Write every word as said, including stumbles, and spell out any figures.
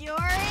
Fury!